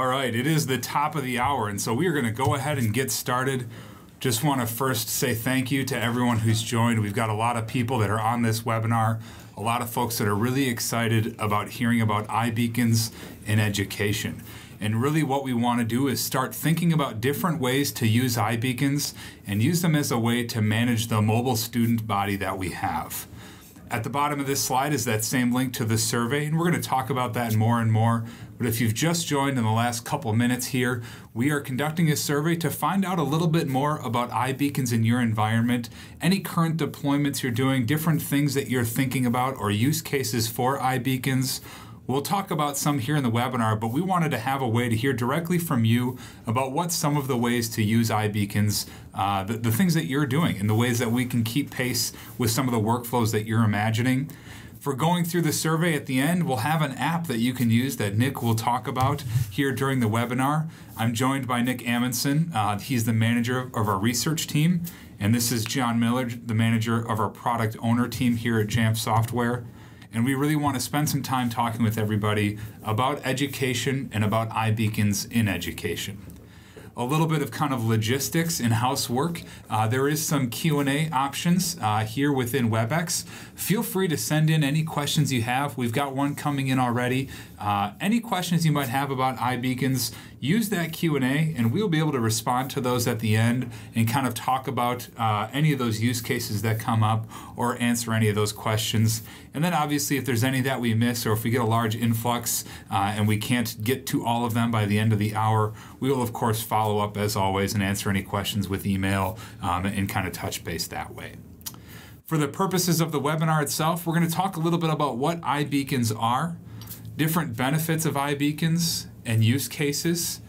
All right, it is the top of the hour, and so we are going to go ahead and get started. Just want to first say thank you to everyone who's joined. We've got a lot of people that are on this webinar, a lot of folks that are really excited about hearing about iBeacons in education. And really what we want to do is start thinking about different ways to use iBeacons and use them as a way to manage the mobile student body that we have. At the bottom of this slide is that same link to the survey, and we're going to talk about that more and more. But if you've just joined in the last couple minutes here, we are conducting a survey to find out a little bit more about iBeacons in your environment, any current deployments you're doing, different things that you're thinking about, or use cases for iBeacons. We'll talk about some here in the webinar, but we wanted to have a way to hear directly from you about what some of the ways to use iBeacons the things that you're doing and the ways that we can keep pace with some of the workflows that you're imagining. For going through the survey at the end, we'll have an app that you can use that Nick will talk about here during the webinar. I'm joined by Nick Amundsen. He's the manager of our research team. And this is John Miller, the manager of our product owner team here at Jamf Software. And we really want to spend some time talking with everybody about education and about iBeacons in education. A little bit of kind of logistics and housework. There is some Q&A options here within WebEx. Feel free to send in any questions you have. We've got one coming in already. Any questions you might have about iBeacons, use that Q&A and we'll be able to respond to those at the end and kind of talk about any of those use cases that come up or answer any of those questions. And then obviously if there's any that we miss or if we get a large influx and we can't get to all of them by the end of the hour, we will of course follow up as always and answer any questions with email and kind of touch base that way. For the purposes of the webinar itself, we're going to talk a little bit about what iBeacons are, different benefits of iBeacons and use cases,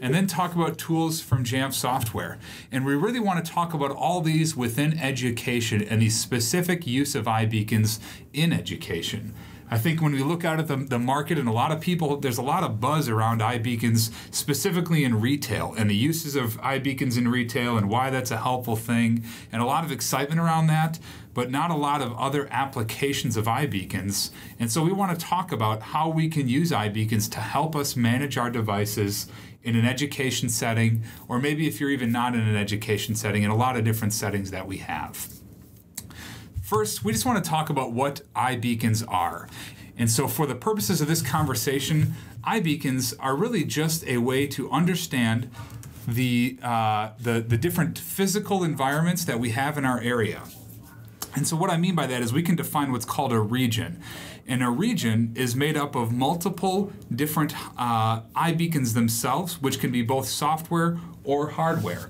and then talk about tools from Jamf Software. And we really want to talk about all these within education and the specific use of iBeacons in education. I think when we look out at the market and a lot of people, there's a lot of buzz around iBeacons, specifically in retail and the uses of iBeacons in retail and why that's a helpful thing, and a lot of excitement around that, but not a lot of other applications of iBeacons. And so we want to talk about how we can use iBeacons to help us manage our devices in an education setting, or maybe if you're even not in an education setting, in a lot of different settings that we have. First, we just want to talk about what iBeacons are. And so for the purposes of this conversation, iBeacons are really just a way to understand the different physical environments that we have in our area. And so what I mean by that is we can define what's called a region. And a region is made up of multiple different iBeacons themselves, which can be both software or hardware.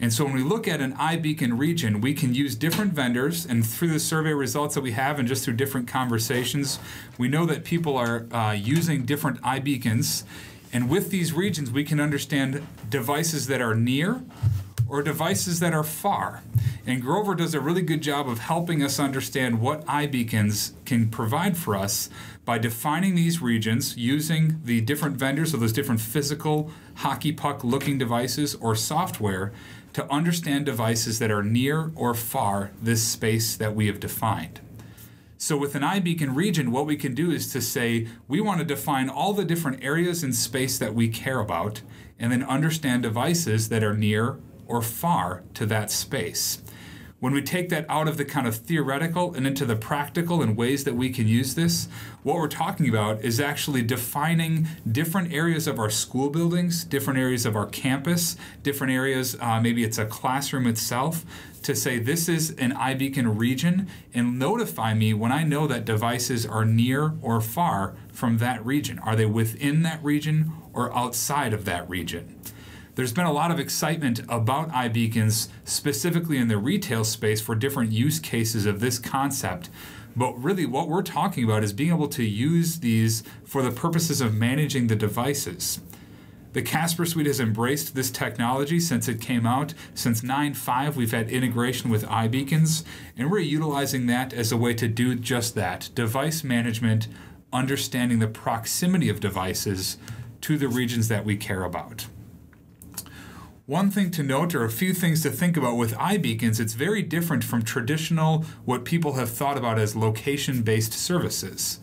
And so when we look at an iBeacon region, we can use different vendors, and through the survey results that we have and just through different conversations, we know that people are using different iBeacons. And with these regions, we can understand devices that are near or devices that are far. And Grover does a really good job of helping us understand what iBeacons can provide for us by defining these regions using the different vendors of those different physical hockey puck looking devices or software to understand devices that are near or far this space that we have defined. So with an iBeacon region, what we can do is to say we want to define all the different areas in space that we care about and then understand devices that are near or far to that space. When we take that out of the kind of theoretical and into the practical and ways that we can use this, what we're talking about is actually defining different areas of our school buildings, different areas of our campus, different areas, maybe it's a classroom itself, to say this is an iBeacon region and notify me when I know that devices are near or far from that region. Are they within that region or outside of that region? There's been a lot of excitement about iBeacons, specifically in the retail space for different use cases of this concept. But really what we're talking about is being able to use these for the purposes of managing the devices. The Casper Suite has embraced this technology since it came out. Since 9.5, we've had integration with iBeacons, and we're utilizing that as a way to do just that. Device management, understanding the proximity of devices to the regions that we care about. One thing to note, or a few things to think about with iBeacons, it's very different from traditional, what people have thought about as location-based services.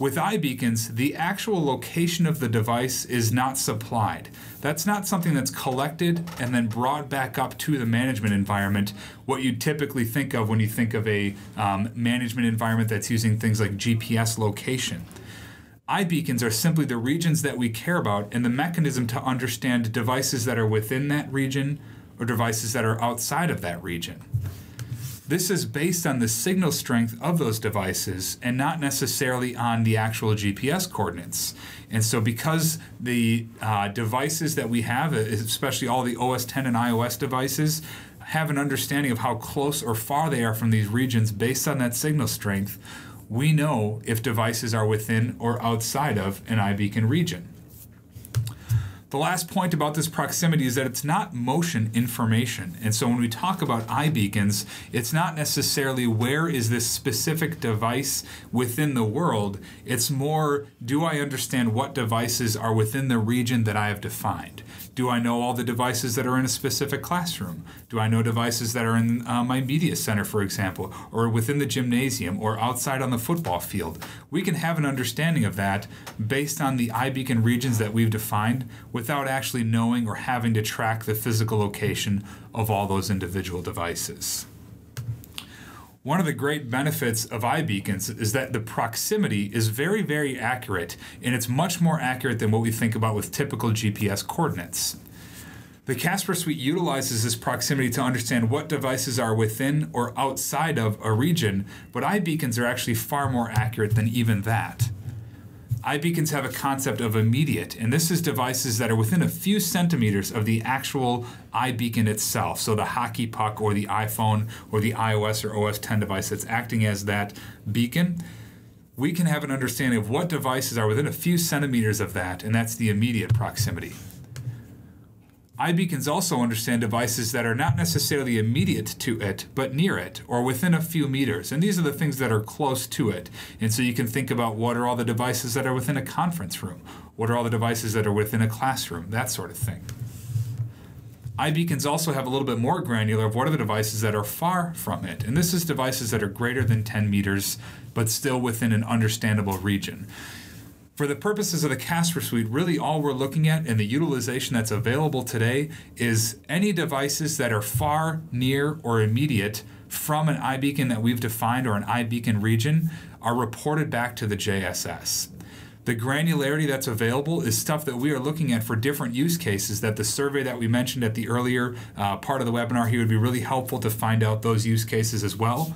With iBeacons, the actual location of the device is not supplied. That's not something that's collected and then brought back up to the management environment, what you typically think of when you think of a management environment that's using things like GPS location. iBeacons are simply the regions that we care about and the mechanism to understand devices that are within that region or devices that are outside of that region. This is based on the signal strength of those devices and not necessarily on the actual GPS coordinates. And so because the devices that we have, especially all the OS X and iOS devices, have an understanding of how close or far they are from these regions based on that signal strength, we know if devices are within or outside of an iBeacon region. The last point about this proximity is that it's not motion information. And so when we talk about iBeacons, it's not necessarily where is this specific device within the world. It's more, do I understand what devices are within the region that I have defined? Do I know all the devices that are in a specific classroom? Do I know devices that are in my media center, for example, or within the gymnasium or outside on the football field? We can have an understanding of that based on the iBeacon regions that we've defined without actually knowing or having to track the physical location of all those individual devices. One of the great benefits of iBeacons is that the proximity is very, very accurate, and it's much more accurate than what we think about with typical GPS coordinates. The Casper Suite utilizes this proximity to understand what devices are within or outside of a region, but iBeacons are actually far more accurate than even that. iBeacons have a concept of immediate, and this is devices that are within a few centimeters of the actual iBeacon itself. So the hockey puck or the iPhone or the iOS or OS X device that's acting as that beacon, we can have an understanding of what devices are within a few centimeters of that, and that's the immediate proximity. iBeacons also understand devices that are not necessarily immediate to it, but near it or within a few meters. And these are the things that are close to it. And so you can think about what are all the devices that are within a conference room? What are all the devices that are within a classroom? That sort of thing. iBeacons also have a little bit more granular of what are the devices that are far from it. And this is devices that are greater than 10 meters, but still within an understandable region. For the purposes of the Casper Suite, really all we're looking at and the utilization that's available today is any devices that are far, near, or immediate from an iBeacon that we've defined or an iBeacon region are reported back to the JSS. The granularity that's available is stuff that we are looking at for different use cases that the survey that we mentioned at the earlier part of the webinar here would be really helpful to find out those use cases as well.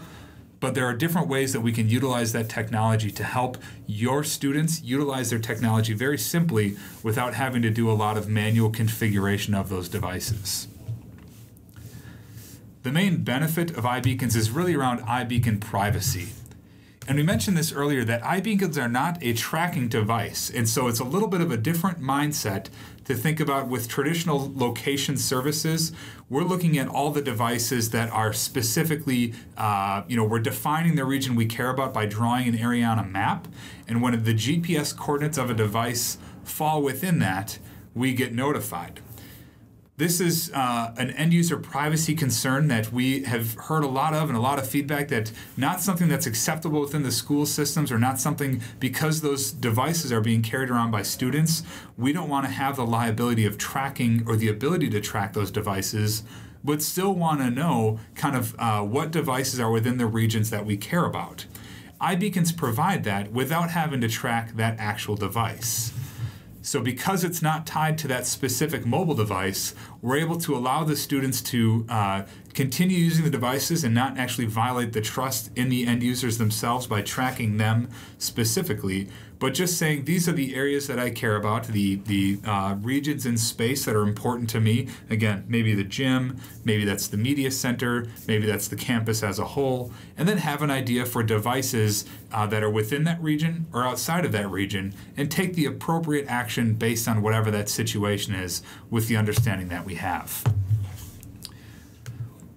But there are different ways that we can utilize that technology to help your students utilize their technology very simply without having to do a lot of manual configuration of those devices. The main benefit of iBeacons is really around iBeacon privacy. And we mentioned this earlier that iBeacons are not a tracking device, and so it's a little bit of a different mindset to think about with traditional location services. We're looking at all the devices that are specifically, we're defining the region we care about by drawing an area on a map, and when the GPS coordinates of a device fall within that, we get notified. This is an end-user privacy concern that we have heard a lot of and a lot of feedback that not something that's acceptable within the school systems or not something because those devices are being carried around by students. We don't want to have the liability of tracking or the ability to track those devices, but still want to know kind of what devices are within the regions that we care about. iBeacons provide that without having to track that actual device. So because it's not tied to that specific mobile device, we're able to allow the students to continue using the devices and not actually violate the trust in the end users themselves by tracking them specifically, but just saying these are the areas that I care about, the regions in space that are important to me. Again, maybe the gym, maybe that's the media center, maybe that's the campus as a whole, and then have an idea for devices that are within that region or outside of that region and take the appropriate action based on whatever that situation is with the understanding that we have.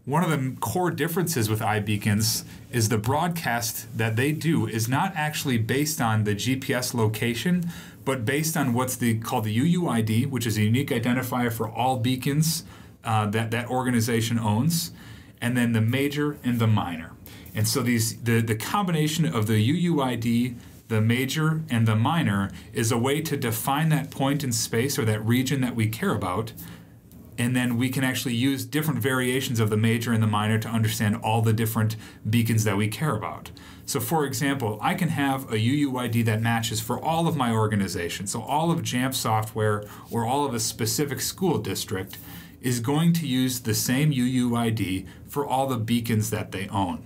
One of the core differences with iBeacons is the broadcast that they do is not actually based on the GPS location, but based on what's called the UUID, which is a unique identifier for all beacons that organization owns, and then the major and the minor. And so the combination of the UUID, the major and the minor is a way to define that point in space or that region that we care about, and then we can actually use different variations of the major and the minor to understand all the different beacons that we care about. So for example, I can have a UUID that matches for all of my organization. So all of Jamf Software or all of a specific school district is going to use the same UUID for all the beacons that they own.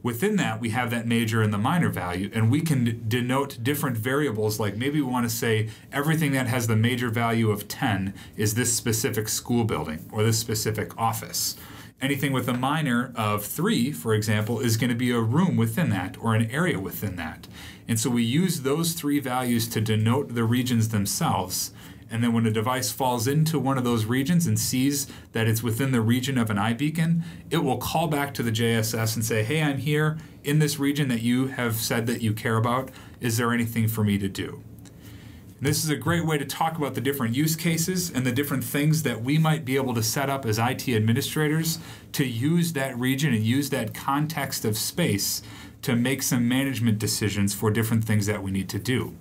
Within that, we have that major and the minor value, and we can denote different variables, like maybe we want to say everything that has the major value of 10 is this specific school building or this specific office. Anything with a minor of 3, for example, is going to be a room within that or an area within that. And so we use those 3 values to denote the regions themselves. And then when a device falls into one of those regions and sees that it's within the region of an iBeacon, it will call back to the JSS and say, hey, I'm here in this region that you have said that you care about. Is there anything for me to do? And this is a great way to talk about the different use cases and the different things that we might be able to set up as IT administrators to use that region and use that context of space to make some management decisions for different things that we need to do.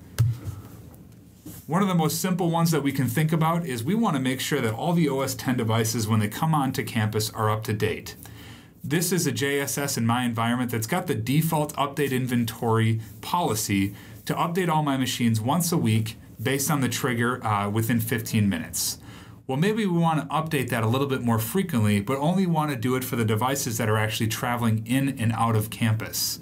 One of the most simple ones that we can think about is we want to make sure that all the OS X devices when they come onto campus are up to date. This is a JSS in my environment that's got the default update inventory policy to update all my machines once a week based on the trigger within 15 minutes. Well, maybe we want to update that a little bit more frequently, but only want to do it for the devices that are actually traveling in and out of campus.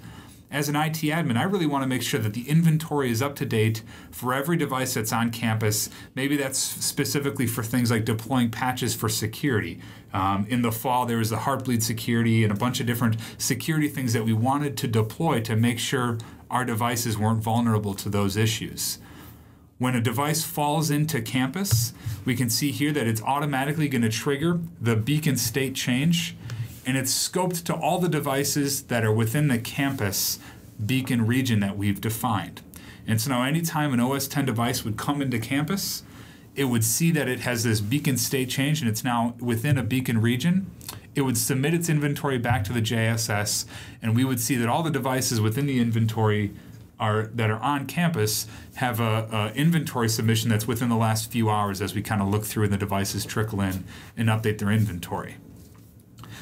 As an IT admin, I really want to make sure that the inventory is up to date for every device that's on campus. Maybe that's specifically for things like deploying patches for security. In the fall, there was the Heartbleed security and a bunch of different security things that we wanted to deploy to make sure our devices weren't vulnerable to those issues. When a device falls into campus, we can see here that it's automatically going to trigger the beacon state change. And it's scoped to all the devices that are within the campus beacon region that we've defined. And so now anytime an OS X device would come into campus, it would see that it has this beacon state change and it's now within a beacon region. It would submit its inventory back to the JSS, and we would see that all the devices within the inventory that are on campus have a inventory submission that's within the last few hours as we kind of look through and the devices trickle in and update their inventory.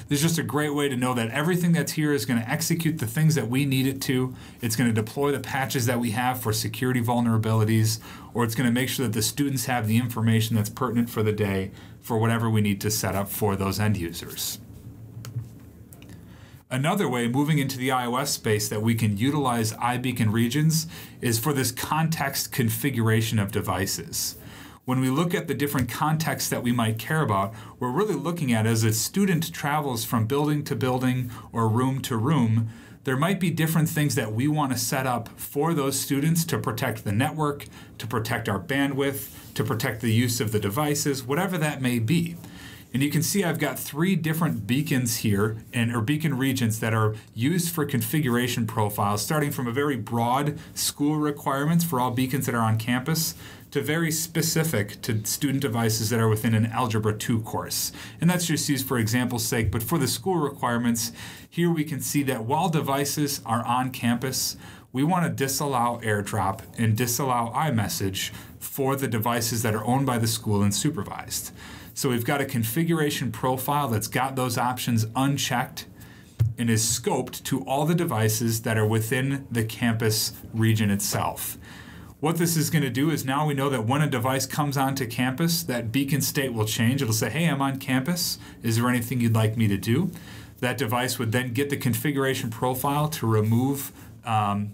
This is just a great way to know that everything that's here is going to execute the things that we need it to. It's going to deploy the patches that we have for security vulnerabilities, or it's going to make sure that the students have the information that's pertinent for the day for whatever we need to set up for those end users. Another way, moving into the iOS space, that we can utilize iBeacon regions is for this context configuration of devices. When we look at the different contexts that we might care about, we're really looking at as a student travels from building to building or room to room, there might be different things that we want to set up for those students to protect the network, to protect our bandwidth, to protect the use of the devices, whatever that may be. And you can see I've got 3 different beacons here, or beacon regions that are used for configuration profiles, starting from a very broad school requirements for all beacons that are on campus, to very specific to student devices that are within an Algebra 2 course. And that's just used for example's sake, but for the school requirements, here we can see that while devices are on campus, we want to disallow AirDrop and disallow iMessage for the devices that are owned by the school and supervised. So we've got a configuration profile that's got those options unchecked and is scoped to all the devices that are within the campus region itself. What this is going to do is now we know that when a device comes onto campus, that beacon state will change. It'll say, hey, I'm on campus. Is there anything you'd like me to do? That device would then get the configuration profile to remove iMessage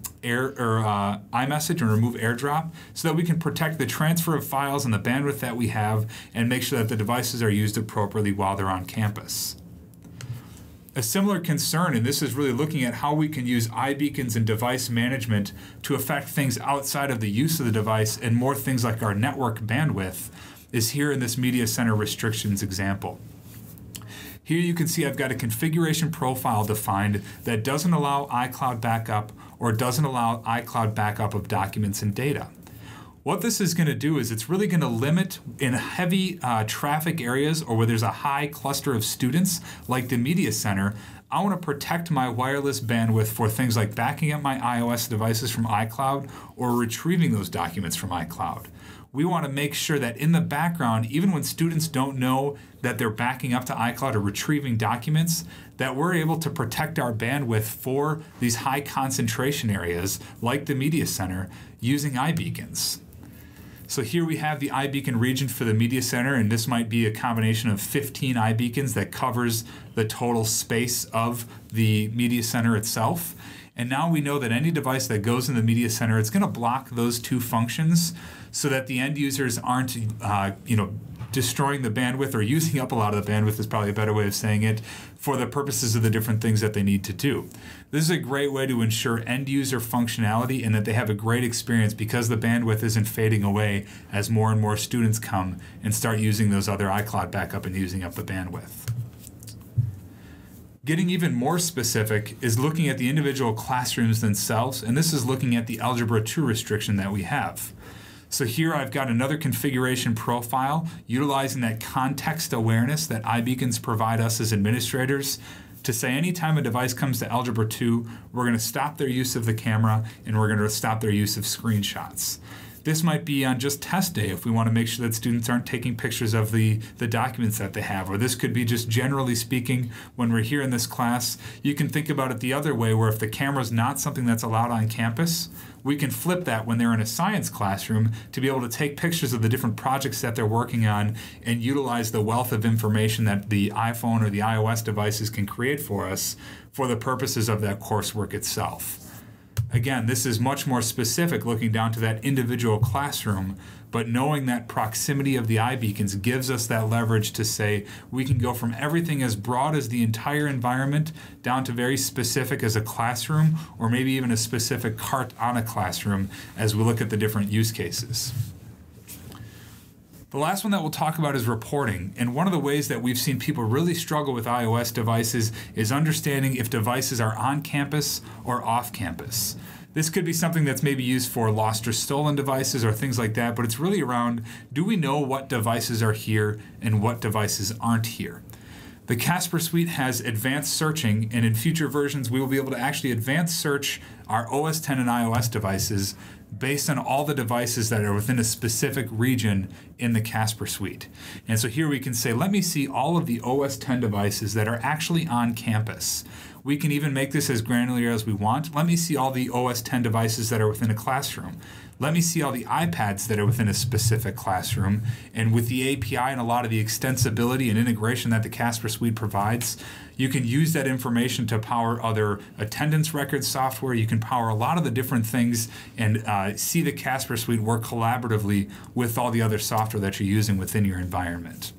and remove AirDrop so that we can protect the transfer of files and the bandwidth that we have and make sure that the devices are used appropriately while they're on campus. A similar concern, and this is really looking at how we can use iBeacons and device management to affect things outside of the use of the device and more things like our network bandwidth, is here in this media center restrictions example. Here you can see I've got a configuration profile defined that doesn't allow iCloud backup or doesn't allow iCloud backup of documents and data. What this is going to do is it's really going to limit in heavy traffic areas or where there's a high cluster of students like the media center. I want to protect my wireless bandwidth for things like backing up my iOS devices from iCloud or retrieving those documents from iCloud. We want to make sure that in the background, even when students don't know that they're backing up to iCloud or retrieving documents, that we're able to protect our bandwidth for these high concentration areas like the media center using iBeacons. So here we have the iBeacon region for the media center, and this might be a combination of 15 iBeacons that covers the total space of the media center itself. And now we know that any device that goes in the media center, it's going to block those two functions so that the end users aren't, destroying the bandwidth or using up a lot of the bandwidth is probably a better way of saying it for the purposes of the different things that they need to do. This is a great way to ensure end user functionality and that they have a great experience because the bandwidth isn't fading away as more and more students come and start using those other iCloud backup and using up the bandwidth. Getting even more specific is looking at the individual classrooms themselves, and this is looking at the Algebra 2 restriction that we have. So here I've got another configuration profile utilizing that context awareness that iBeacons provide us as administrators to say anytime a device comes to Algebra 2, we're going to stop their use of the camera and we're going to stop their use of screenshots. This might be on just test day if we want to make sure that students aren't taking pictures of the documents that they have, or this could be just generally speaking when we're here in this class. You can think about it the other way where if the camera's not something that's allowed on campus, we can flip that when they're in a science classroom to be able to take pictures of the different projects that they're working on and utilize the wealth of information that the iPhone or the iOS devices can create for us for the purposes of that coursework itself. Again, this is much more specific looking down to that individual classroom, but knowing that proximity of the iBeacons gives us that leverage to say we can go from everything as broad as the entire environment down to very specific as a classroom or maybe even a specific cart on a classroom as we look at the different use cases. The last one that we'll talk about is reporting, and one of the ways that we've seen people really struggle with iOS devices is understanding if devices are on campus or off campus. This could be something that's maybe used for lost or stolen devices or things like that, but it's really around, do we know what devices are here and what devices aren't here? The Casper Suite has advanced searching, and in future versions we will be able to actually advanced search our OS X and iOS devices based on all the devices that are within a specific region in the Casper Suite. And so here we can say, let me see all of the OS X devices that are actually on campus. We can even make this as granular as we want. Let me see all the OS X devices that are within a classroom. Let me see all the iPads that are within a specific classroom. And with the API and a lot of the extensibility and integration that the Casper Suite provides, you can use that information to power other attendance record software. You can power a lot of the different things and see the Casper Suite work collaboratively with all the other software that you're using within your environment.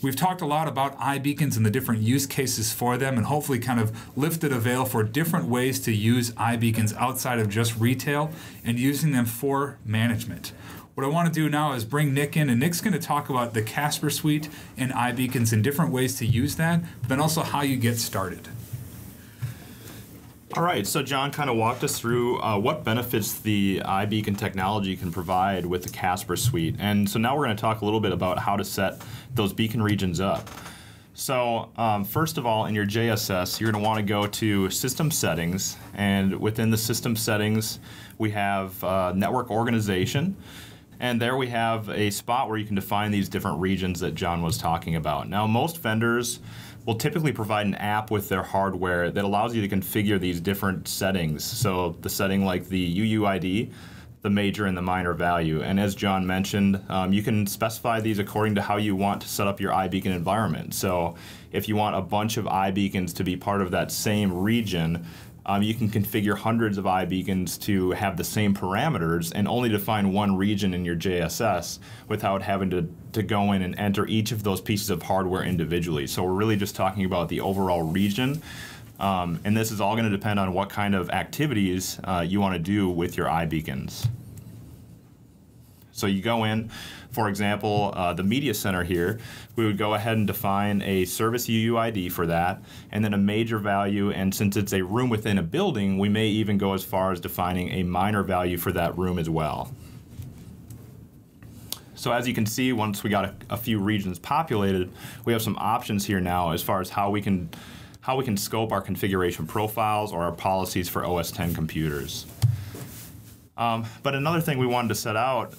We've talked a lot about iBeacons and the different use cases for them and hopefully kind of lifted a veil for different ways to use iBeacons outside of just retail and using them for management. What I want to do now is bring Nick in, and Nick's going to talk about the Casper Suite and iBeacons and different ways to use that, but then also how you get started. All right, so John kind of walked us through what benefits the iBeacon technology can provide with the Casper Suite. And so now we're going to talk a little bit about how to set those beacon regions up. So first of all, in your JSS, you're going to want to go to System Settings. And within the System Settings, we have Network Organization. And there we have a spot where you can define these different regions that John was talking about. Now, most vendors will typically provide an app with their hardware that allows you to configure these different settings. So the setting like the UUID, the major and the minor value. And as John mentioned, you can specify these according to how you want to set up your iBeacon environment. So if you want a bunch of iBeacons to be part of that same region, you can configure hundreds of iBeacons to have the same parameters and only define one region in your JSS without having to go in and enter each of those pieces of hardware individually. So we're really just talking about the overall region. And this is all going to depend on what kind of activities you want to do with your iBeacons. So you go in, for example, the media center here, we would go ahead and define a service UUID for that, and then a major value, and since it's a room within a building, we may even go as far as defining a minor value for that room as well. So as you can see, once we got a few regions populated, we have some options here now as far as how we can scope our configuration profiles or our policies for OS X computers. But another thing we wanted to set out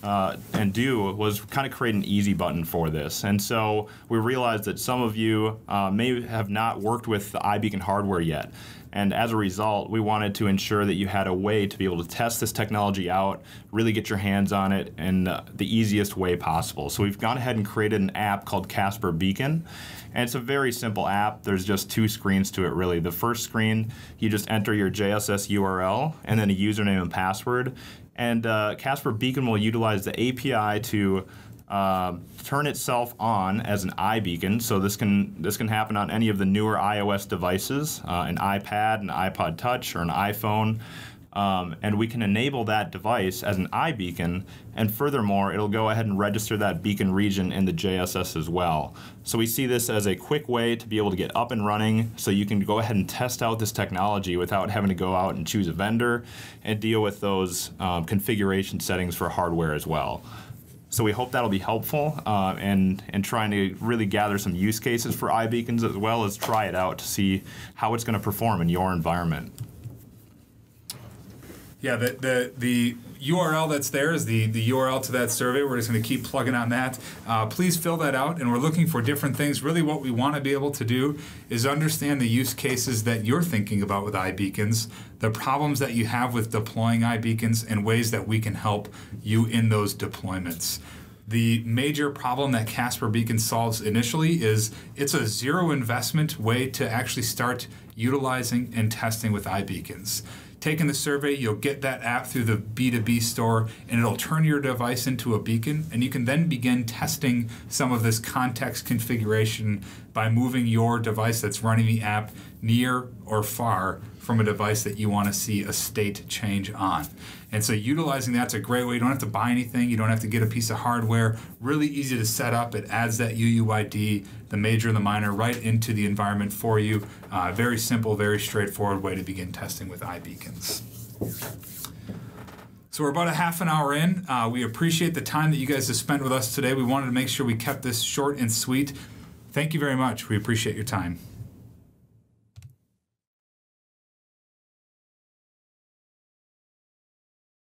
and do was kind of create an easy button for this. And so we realized that some of you may have not worked with the iBeacon hardware yet. And as a result, we wanted to ensure that you had a way to be able to test this technology out, really get your hands on it in the easiest way possible. So we've gone ahead and created an app called Casper Beacon. And it's a very simple app. There's just two screens to it, really. The first screen, you just enter your JSS URL and then a username and password. And Casper Beacon will utilize the API to turn itself on as an iBeacon, so this can happen on any of the newer iOS devices, an iPad, an iPod Touch, or an iPhone, and we can enable that device as an iBeacon, and furthermore, it'll go ahead and register that beacon region in the JSS as well. So we see this as a quick way to be able to get up and running, so you can go ahead and test out this technology without having to go out and choose a vendor and deal with those configuration settings for hardware as well. So we hope that'll be helpful and trying to really gather some use cases for iBeacons as well as try it out to see how it's going to perform in your environment. Yeah, the URL that's there is the URL to that survey. We're just going to keep plugging on that. Please fill that out, and we're looking for different things. Really what we want to be able to do is understand the use cases that you're thinking about with iBeacons, the problems that you have with deploying iBeacons, and ways that we can help you in those deployments. The major problem that Casper Beacon solves initially is it's a zero investment way to actually start utilizing and testing with iBeacons. Taking the survey, you'll get that app through the B2B store, and it'll turn your device into a beacon, and you can then begin testing some of this context configuration by moving your device that's running the app near or far from a device that you want to see a state change on. And so utilizing that's a great way. You don't have to buy anything. You don't have to get a piece of hardware. Really easy to set up. It adds that UUID, the major and the minor, right into the environment for you. Very simple, very straightforward way to begin testing with iBeacons. So we're about a half an hour in. We appreciate the time that you guys have spent with us today. We wanted to make sure we kept this short and sweet. Thank you very much. We appreciate your time.